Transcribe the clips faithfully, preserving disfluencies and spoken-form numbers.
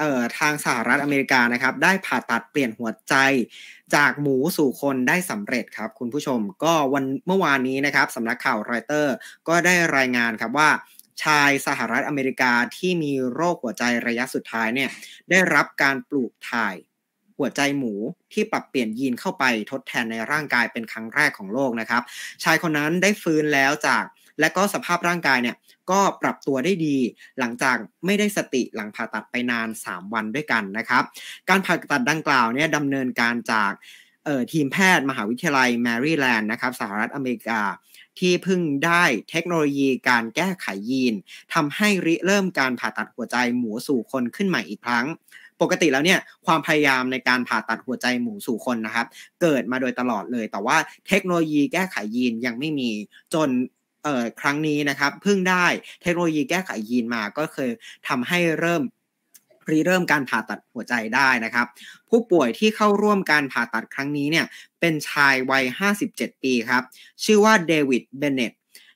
เอ่อทางสหรัฐอเมริกานะครับได้ผ่าตัดเปลี่ยนหัวใจจากหมูสู่คนได้สำเร็จครับคุณผู้ชมก็วันเมื่อวานนี้นะครับสำนักข่าวรอยเตอร์ก็ได้รายงานครับว่าชายสหรัฐอเมริกาที่มีโรคหัวใจระยะสุดท้ายเนี่ยได้รับการปลูกถ่ายหัวใจหมูที่ปรับเปลี่ยนยีนเข้าไปทดแทนในร่างกายเป็นครั้งแรกของโลกนะครับชายคนนั้นได้ฟื้นแล้วจากและก็สภาพร่างกายเนี่ยก็ปรับตัวได้ดีหลังจากไม่ได้สติหลังผ่าตัดไปนานสามวันด้วยกันนะครับการผ่าตัดดังกล่าวเนี่ยดำเนินการจากเอ่อทีมแพทย์มหาวิทยาลัยแมริแลนด์นะครับสหรัฐอเมริกาที่เพิ่งได้เทคโนโลยีการแก้ไขยีนทำให้ริเริ่มการผ่าตัดหัวใจหมูสู่คนขึ้นใหม่อีกครั้งปกติแล้วเนี่ยความพยายามในการผ่าตัดหัวใจหมูสู่คนนะครับเกิดมาโดยตลอดเลยแต่ว่าเทคโนโลยีแก้ไขยีนยังไม่มีจนเอ่อครั้งนี้นะครับเพิ่งได้เทคโนโลยีแก้ไขยีนมาก็เคยทำให้เริ่มริเริ่มการผ่าตัดหัวใจได้นะครับผู้ป่วยที่เข้าร่วมการผ่าตัดครั้งนี้เนี่ยเป็นชายวัยห้าสิบเจ็ดปีครับชื่อว่าเดวิดเบเนต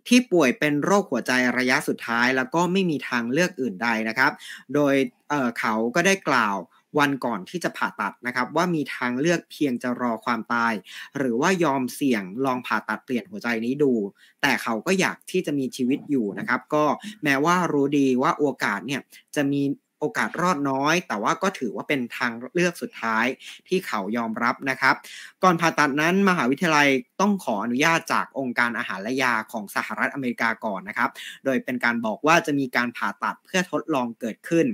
ที่ป่วยเป็นโรคหัวใจระยะสุดท้ายแล้วก็ไม่มีทางเลือกอื่นใดนะครับโดย เอ่อ เขาก็ได้กล่าววันก่อนที่จะผ่าตัดนะครับว่ามีทางเลือกเพียงจะรอความตายหรือว่ายอมเสี่ยงลองผ่าตัดเปลี่ยนหัวใจนี้ดูแต่เขาก็อยากที่จะมีชีวิตอยู่นะครับก็แม้ว่ารู้ดีว่าโอกาสเนี่ยจะมีโอกาสรอดน้อยแต่ว่าก็ถือว่าเป็นทางเลือกสุดท้ายที่เขายอมรับนะครับก่อนผ่าตัดนั้นมหาวิทยาลัยต้องขออนุญาตจากองค์การอาหารและยาของสหรัฐอเมริกาก่อนนะครับโดยเป็นการบอกว่าจะมีการผ่าตัดเพื่อทดลองเกิดขึ้น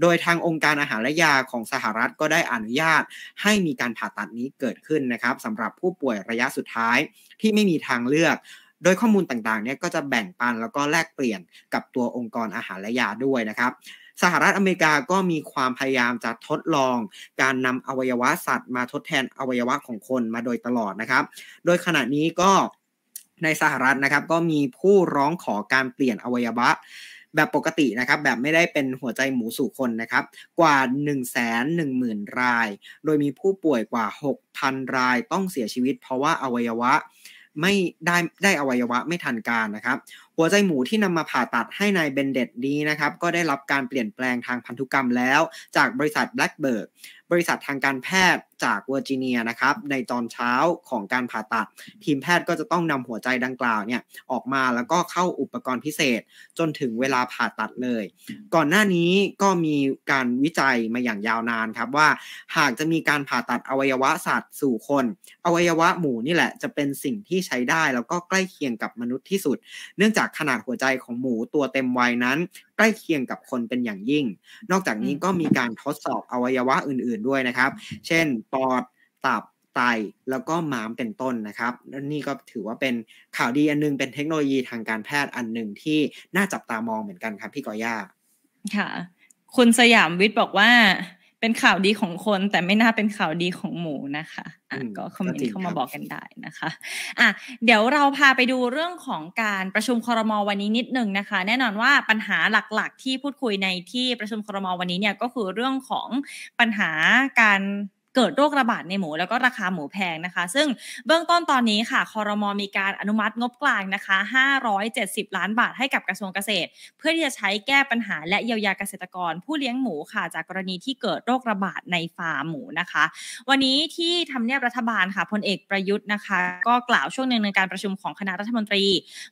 โดยทางองค์การอาหารและยาของสหรัฐก็ได้อนุญาตให้มีการผ่าตัดนี้เกิดขึ้นนะครับสำหรับผู้ป่วยระยะสุดท้ายที่ไม่มีทางเลือกโดยข้อมูลต่างๆเนี่ยก็จะแบ่งปันแล้วก็แลกเปลี่ยนกับตัวองค์กรอาหารและยาด้วยนะครับสหรัฐอเมริกาก็มีความพยายามจะทดลองการนำอวัยวะสัตว์มาทดแทนอวัยวะของคนมาโดยตลอดนะครับโดยขณะนี้ก็ในสหรัฐนะครับก็มีผู้ร้องขอการเปลี่ยนอวัยวะแบบปกตินะครับแบบไม่ได้เป็นหัวใจหมูสู่คนนะครับกว่า หนึ่งแสนหนึ่งหมื่น รายโดยมีผู้ป่วยกว่า หกพัน รายต้องเสียชีวิตเพราะว่าอวัยวะไม่ได้ได้อวัยวะไม่ทันการนะครับหัวใจหมูที่นำมาผ่าตัดให้นายเบนเดตนี้นะครับก็ได้รับการเปลี่ยนแปลงทางพันธุกรรมแล้วจากบริษัทแบล็กเบิร์กบริษัททางการแพทย์จากเวอร์จิเนียนะครับในตอนเช้าของการผ่าตัดทีมแพทย์ก็จะต้องนำหัวใจดังกล่าวเนี่ยออกมาแล้วก็เข้าอุปกรณ์พิเศษจนถึงเวลาผ่าตัดเลยก่อนหน้านี้ก็มีการวิจัยมาอย่างยาวนานครับว่าหากจะมีการผ่าตัดอวัยวะสัตว์สู่คนอวัยวะหมูนี่แหละจะเป็นสิ่งที่ใช้ได้แล้วก็ใกล้เคียงกับมนุษย์ที่สุดเนื่องจากขนาดหัวใจของหมูตัวเต็มวัยนั้นใกล้เคียงกับคนเป็นอย่างยิ่งนอกจากนี้ก็มีการทดสอบอวัยวะอื่นๆด้วยนะครับเช่นปอดตับไตแล้วก็ม้ามเป็นต้นนะครับนี่ก็ถือว่าเป็นข่าวดีอันนึงเป็นเทคโนโลยีทางการแพทย์อันนึงที่น่าจับตามองเหมือนกันครับพี่กอย่าค่ะคุณสยามวิทย์บอกว่าเป็นข่าวดีของคนแต่ไม่น่าเป็นข่าวดีของหมูนะคะอ่ะก็คอมเมนต์เข้ามาบอกกันได้นะคะอ่ะเดี๋ยวเราพาไปดูเรื่องของการประชุมครม.วันนี้นิดนึงนะคะแน่นอนว่าปัญหาหลักๆที่พูดคุยในที่ประชุมครม.วันนี้เนี่ยก็คือเรื่องของปัญหาการเกิดโรคระบาดในหมูแล้วก็ราคาหมูแพงนะคะซึ่งเบื้องต้นตอนนี้ค่ะครม.มีการอนุมัติงบกลางนะคะห้าร้อยเจ็ดสิบล้านบาทให้กับกระทรวงเกษตรเพื่อที่จะใช้แก้ปัญหาและเยียวยาเกษตรกรผู้เลี้ยงหมูค่ะจากกรณีที่เกิดโรคระบาดในฟาร์มหมูนะคะวันนี้ที่ทำเนียบรัฐบาลค่ะพลเอกประยุทธ์นะคะก็กล่าวช่วงนึงในการประชุมของคณะรัฐมนตรี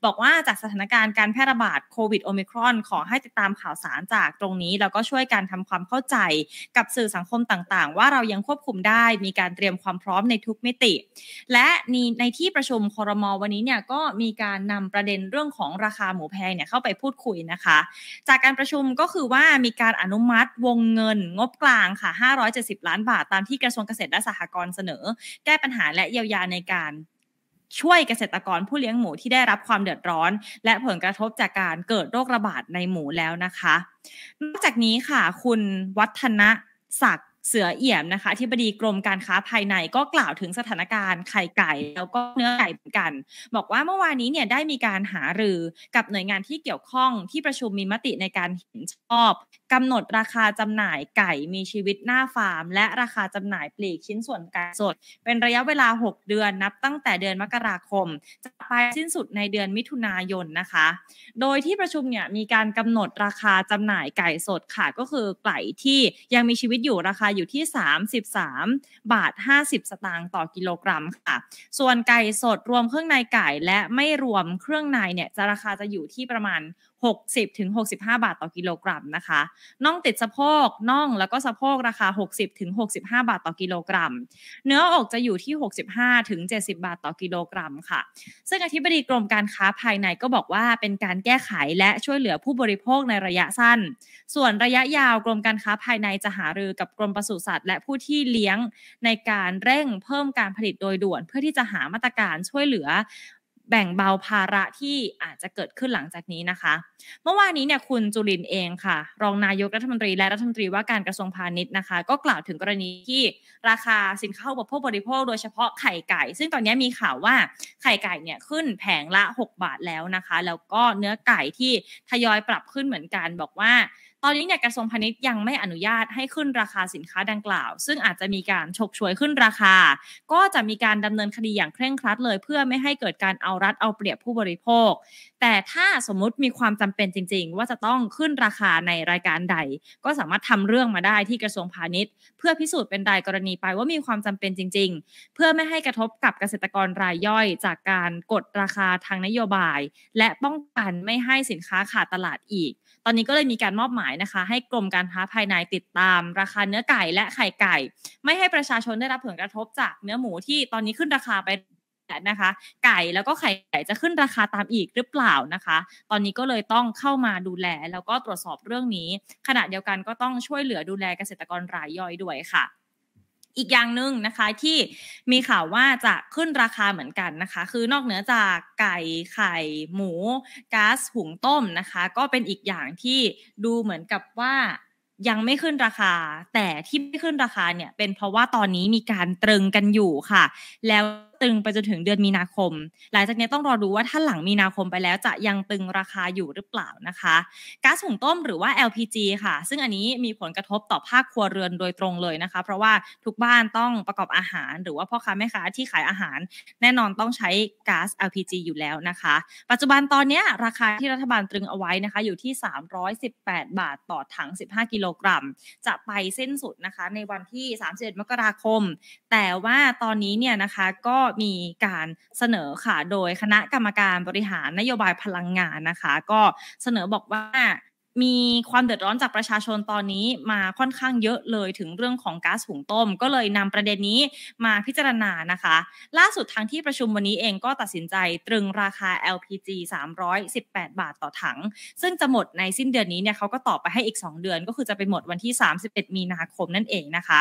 บอกว่าจากสถานการณ์การแพร่ระบาดโควิดโอมิครอนขอให้ติดตามข่าวสารจากตรงนี้แล้วก็ช่วยการทำความเข้าใจกับสื่อสังคมต่างๆว่าเรายังควบคุมได้มีการเตรียมความพร้อมในทุกมิติและในที่ประชุมครม.วันนี้เนี่ยก็มีการนำประเด็นเรื่องของราคาหมูแพงเนี่ยเข้าไปพูดคุยนะคะจากการประชุมก็คือว่ามีการอนุมัติวงเงินงบกลางค่ะห้าร้อยเจ็ดสิบล้านบาทตามที่กระทรวงเกษตรและสหกรณ์เสนอแก้ปัญหาและเยียวยาในการช่วยเกษตรกรผู้เลี้ยงหมูที่ได้รับความเดือดร้อนและผลกระทบจากการเกิดโรคระบาดในหมูแล้วนะคะนอกจากนี้ค่ะคุณวัฒนศักดิ์เสือเอี่ยมนะคะอธิบดีกรมการค้าภายในก็กล่าวถึงสถานการณ์ไข่ไก่แล้วก็เนื้อไก่เหมือนกันบอกว่าเมื่อวานนี้เนี่ยได้มีการหารือกับหน่วยงานที่เกี่ยวข้องที่ประชุมมีมติในการเห็นช อบกำหนดราคาจำหน่ายไก่มีชีวิตหน้าฟาร์มและราคาจำหน่ายปลีกชิ้นส่วนไก่สดเป็นระยะเวลาหกเดือนนับตั้งแต่เดือนมกราคมจะไปสิ้นสุดในเดือนมิถุนายนนะคะโดยที่ประชุมเนี่ยมีการกำหนดราคาจำหน่ายไก่สดค่ะก็คือไก่ที่ยังมีชีวิตอยู่ราคาอยู่ที่สามสิบสามบาทห้าสิบสตางค์ต่อกิโลกรัมค่ะส่วนไก่สดรวมเครื่องในไก่และไม่รวมเครื่องในเนี่ยจะราคาจะอยู่ที่ประมาณ หกสิบถึงหกสิบห้าบาทต่อกิโลกรัมนะคะน่องติดสะโพกน่องแล้วก็สะโพกราคา หกสิบถึงหกสิบห้าบาทต่อกิโลกรัมเนื้ออกจะอยู่ที่ หกสิบห้าถึงเจ็ดสิบบาทต่อกิโลกรัมค่ะซึ่งอธิบดีกรมการค้าภายในก็บอกว่าเป็นการแก้ไขและช่วยเหลือผู้บริโภคในระยะสั้นส่วนระยะยาวกรมการค้าภายในจะหารือกับกรมปศุสัตว์และผู้ที่เลี้ยงในการเร่งเพิ่มการผลิตโดยด่วนเพื่อที่จะหามาตรการช่วยเหลือแบ่งเบาภาระที่อาจจะเกิดขึ้นหลังจากนี้นะคะเมื่อวานนี้เนี่ยคุณจุรินทร์เองค่ะรองนายกรัฐมนตรีและรัฐมนตรีว่าการกระทรวงพาณิชย์นะคะก็กล่าวถึงกรณีที่ราคาสินค้าอุปโภคบริโภคโดยเฉพาะไข่ไก่ซึ่งตอนนี้มีข่าวว่าไข่ไก่เนี่ยขึ้นแผงละหกบาทแล้วนะคะแล้วก็เนื้อไก่ที่ทยอยปรับขึ้นเหมือนกันบอกว่าตอนนี้เนี่ยกระทรวงพาณิชย์ยังไม่อนุญาตให้ขึ้นราคาสินค้าดังกล่าวซึ่งอาจจะมีการฉกฉวยขึ้นราคาก็จะมีการดำเนินคดีอย่างเคร่งครัดเลยเพื่อไม่ให้เกิดการเอารัดเอาเปรียบผู้บริโภคแต่ถ้าสมมุติมีความจำเป็นจริงๆว่าจะต้องขึ้นราคาในรายการใดก็สามารถทำเรื่องมาได้ที่กระทรวงพาณิชย์เพื่อพิสูจน์เป็นรายกรณีไปว่ามีความจำเป็นจริงๆเพื่อไม่ให้กระทบกับเกษตรกรรายย่อยจากการกดราคาทางนโยบายและป้องกันไม่ให้สินค้าขาดตลาดอีกตอนนี้ก็เลยมีการมอบหมายนะคะให้กรมการค้าภายในติดตามราคาเนื้อไก่และไข่ไก่ไม่ให้ประชาชนได้รับผลกระทบจากเนื้อหมูที่ตอนนี้ขึ้นราคาไปนะคะไก่แล้วก็ไข่ไก่จะขึ้นราคาตามอีกหรือเปล่านะคะตอนนี้ก็เลยต้องเข้ามาดูแลแล้วก็ตรวจสอบเรื่องนี้ขณะเดียวกันก็ต้องช่วยเหลือดูแลเกษตรกรรายย่อยด้วยค่ะอีกอย่างหนึ่งนะคะที่มีข่าวว่าจะขึ้นราคาเหมือนกันนะคะคือนอกเหนือจากไก่ไข่หมูก๊าซหุงต้มนะคะก็เป็นอีกอย่างที่ดูเหมือนกับว่ายังไม่ขึ้นราคาแต่ที่ไม่ขึ้นราคาเนี่ยเป็นเพราะว่าตอนนี้มีการตรึงกันอยู่ค่ะแล้วตึงไปจนถึงเดือนมีนาคมหลังจากนี้ต้องรอดูว่าถ้าหลังมีนาคมไปแล้วจะยังตึงราคาอยู่หรือเปล่านะคะก๊าซหุงต้มหรือว่า แอล พี จี ค่ะซึ่งอันนี้มีผลกระทบต่อภาคครัวเรือนโดยตรงเลยนะคะเพราะว่าทุกบ้านต้องประกอบอาหารหรือว่าพ่อค้าแม่ค้าที่ขายอาหารแน่นอนต้องใช้ก๊าซ แอล พี จี อยู่แล้วนะคะปัจจุบันตอนนี้ราคาที่รัฐบาลตรึงเอาไว้นะคะอยู่ที่สามร้อยสิบแปดบาทต่อถังสิบห้ากิโลกรัมจะไปเส้นสุดนะคะในวันที่สามสิบเอ็ดมกราคมแต่ว่าตอนนี้เนี่ยนะคะก็มีการเสนอค่ะโดยคณะกรรมการบริหารนโยบายพลังงานนะคะก็เสนอบอกว่ามีความเดือดร้อนจากประชาชนตอนนี้มาค่อนข้างเยอะเลยถึงเรื่องของก๊าซหุงต้มก็เลยนำประเด็นนี้มาพิจารณานะคะล่าสุดทางที่ประชุมวันนี้เองก็ตัดสินใจตรึงราคา แอล พี จี สามร้อยสิบแปดบาทต่อถังซึ่งจะหมดในสิ้นเดือนนี้เนี่ยเขาก็ต่อไปให้อีกสองเดือนก็คือจะไปหมดวันที่สามสิบเอ็ดมีนาคมนั่นเองนะคะ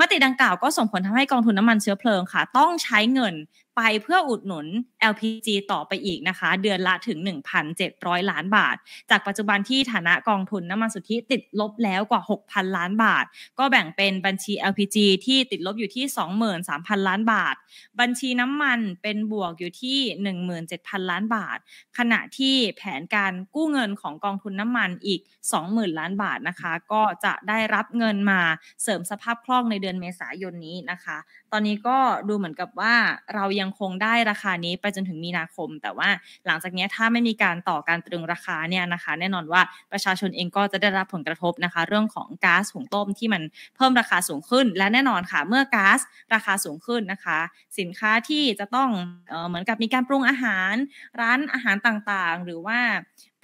มติดังกล่าวก็ส่งผลทำให้กองทุนน้ำมันเชื้อเพลิงค่ะต้องใช้เงินไปเพื่ออุดหนุน แอล พี จี ต่อไปอีกนะคะเดือนละถึง หนึ่งพันเจ็ดร้อยล้านบาทจากปัจจุบันที่ฐานะกองทุนน้ำมันสุทธิติดลบแล้วกว่า หกพันล้านบาทก็แบ่งเป็นบัญชี แอล พี จี ที่ติดลบอยู่ที่ สองหมื่นสามพันล้านบาทบัญชีน้ำมันเป็นบวกอยู่ที่ หนึ่งหมื่นเจ็ดพันล้านบาทขณะที่แผนการกู้เงินของกองทุนน้ำมันอีก สองหมื่นล้านบาทนะคะก็จะได้รับเงินมาเสริมสภาพคล่องในเดือนเมษายนนี้นะคะตอนนี้ก็ดูเหมือนกับว่าเรายังคงได้ราคานี้ไปจนถึงมีนาคมแต่ว่าหลังจากนี้ถ้าไม่มีการต่อการตรึงราคาเนี่ยนะคะแน่นอนว่าประชาชนเองก็จะได้รับผลกระทบนะคะเรื่องของก๊าซหุงต้มที่มันเพิ่มราคาสูงขึ้นและแน่นอนค่ะเมื่อก๊าซราคาสูงขึ้นนะคะสินค้าที่จะต้องเอ่อเหมือนกับมีการปรุงอาหารร้านอาหารต่างๆหรือว่า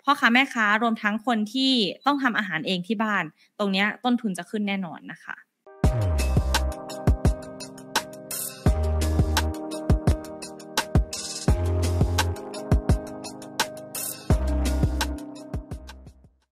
พ่อค้าแม่ค้ารวมทั้งคนที่ต้องทำอาหารเองที่บ้านตรงนี้ต้นทุนจะขึ้นแน่นอนนะคะ